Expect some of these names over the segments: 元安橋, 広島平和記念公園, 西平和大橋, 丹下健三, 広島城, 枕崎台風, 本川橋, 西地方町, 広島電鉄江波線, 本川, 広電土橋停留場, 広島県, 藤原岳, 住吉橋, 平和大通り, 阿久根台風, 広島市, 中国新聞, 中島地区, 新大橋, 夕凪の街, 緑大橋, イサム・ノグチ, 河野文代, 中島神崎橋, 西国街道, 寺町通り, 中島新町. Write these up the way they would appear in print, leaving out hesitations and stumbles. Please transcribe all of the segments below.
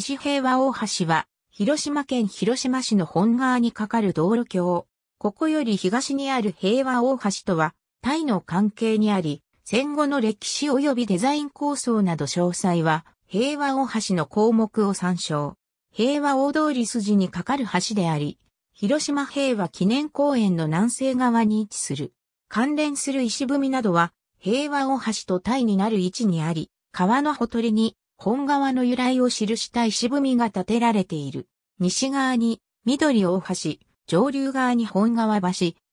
西平和大橋は、広島県広島市の本川に架かる道路橋。ここより東にある平和大橋とは、対の関係にあり、戦後の歴史及びデザイン構想など詳細は、平和大橋の項目を参照。平和大通筋に架かる橋であり、広島平和記念公園の南西側に位置する。関連する石踏みなどは、平和大橋と対になる位置にあり、川のほとりに、本川の由来を記した石踏みが建てられている。西側に、緑大橋、上流側に本川橋、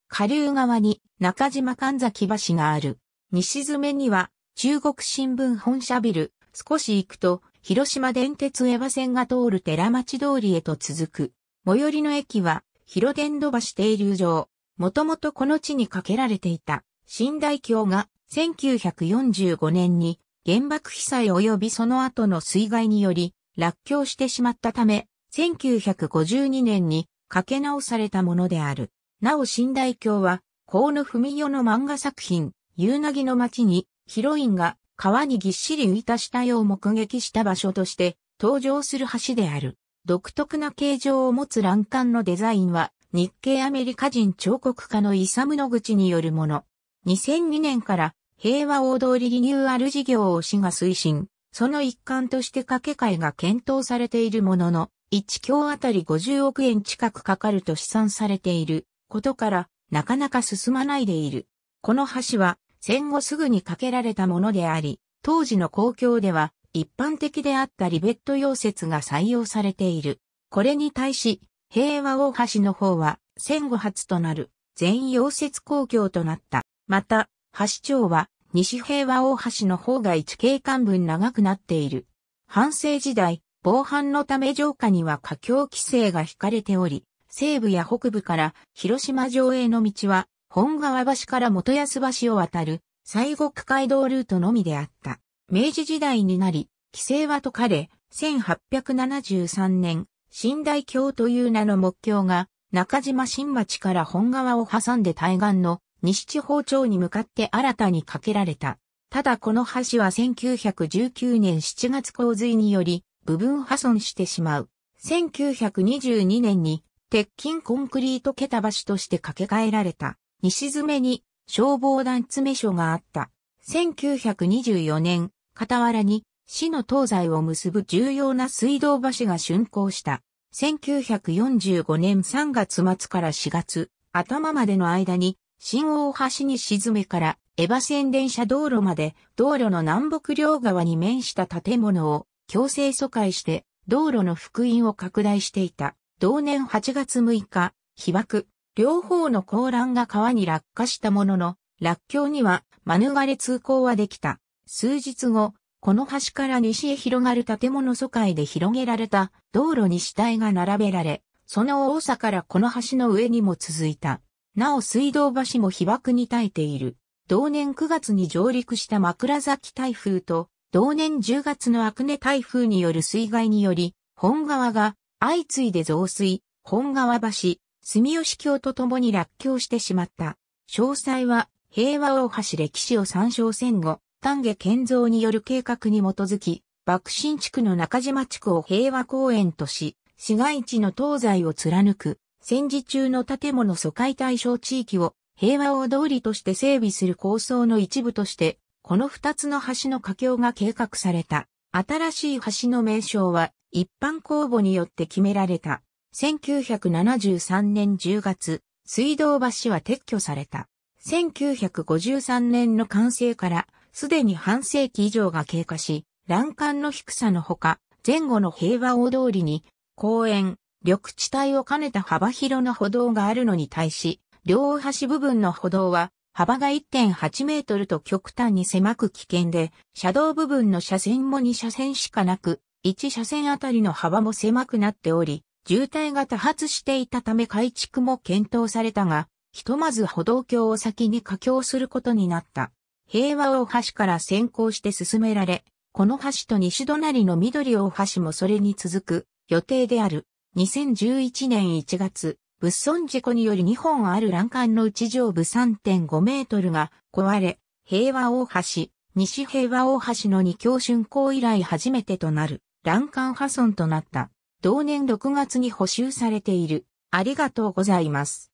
下流側に中島神崎橋がある。西詰めには、中国新聞本社ビル、少し行くと、広島電鉄江波線が通る寺町通りへと続く。最寄りの駅は、広電土橋停留場。もともとこの地に架けられていた、新大橋が1945年に原爆被災及びその後の水害により落橋してしまったため、1952年に架け直されたものである。なお新大橋は、河野文代の漫画作品、夕凪の街にヒロインが川にぎっしり浮いた死体を目撃した場所として登場する橋である。独特な形状を持つ欄干のデザインは、日系アメリカ人彫刻家のイサム・ノグチによるもの。2002年から平和大通リニューアル事業を市が推進。その一環として架け替えが検討されているものの、1橋あたり50億円近くかかると試算されていることから、なかなか進まないでいる。この橋は戦後すぐに架けられたものであり、当時の公共では一般的であったリベット溶接が採用されている。これに対し、平和大橋の方は戦後初となる全溶接公共となった。また、橋長は西平和大橋の方が1景観分長くなっている。反省時代、防犯のため城下には架橋規制が引かれており、西部や北部から広島城への道は本川橋から元安橋を渡る西国街道ルートのみであった。明治時代になり、規制は解かれ、1873年、新大橋という名の木橋が中島新町から本川を挟んで対岸の西地方町に向かって新たに架けられた。ただこの橋は1919年7月洪水により部分破損してしまう。1922年に鉄筋コンクリート桁橋として架け替えられた。西詰めに消防団詰所があった。1924年、傍らに市の東西を結ぶ重要な水道橋が竣工した。1945年3月末から4月、頭までの間に、新大橋西詰から江波線電車道路まで、道路の南北両側に面した建物を強制疎開して、道路の幅員を拡大していた。同年8月6日、被爆、両方の鋼欄が川に落下したものの、落橋には免れ通行はできた。数日後、この橋から西へ広がる建物疎開で広げられた道路に死体が並べられ、その多さからこの橋の上にも続いた。なお水道橋も被爆に耐えている。同年9月に上陸した枕崎台風と、同年10月の阿久根台風による水害により、本川が相次いで増水、本川橋、住吉橋とともに落橋してしまった。詳細は平和大橋歴史を参照。戦後。丹下健三による計画に基づき、爆心地区の中島地区を平和公園とし、市街地の東西を貫く、戦時中の建物疎開対象地域を平和大通として整備する構想の一部として、この二つの橋の架橋が計画された。新しい橋の名称は、一般公募によって決められた。1973年10月、水道橋は撤去された。1953年の完成から、すでに半世紀以上が経過し、欄干の低さのほか、前後の平和大通りに、公園、緑地帯を兼ねた幅広の歩道があるのに対し、両大橋部分の歩道は、幅が 1.8 メートルと極端に狭く危険で、車道部分の車線も2車線しかなく、1車線あたりの幅も狭くなっており、渋滞が多発していたため改築も検討されたが、ひとまず歩道橋を先に架橋することになった。平和大橋から先行して進められ、この橋と西隣の緑大橋もそれに続く予定である。2011年1月、物損事故により2本ある欄干のうち上部 3.5 メートルが壊れ、平和大橋、西平和大橋の2橋竣工以来初めてとなる欄干破損となった。同年6月に補修されている。ありがとうございます。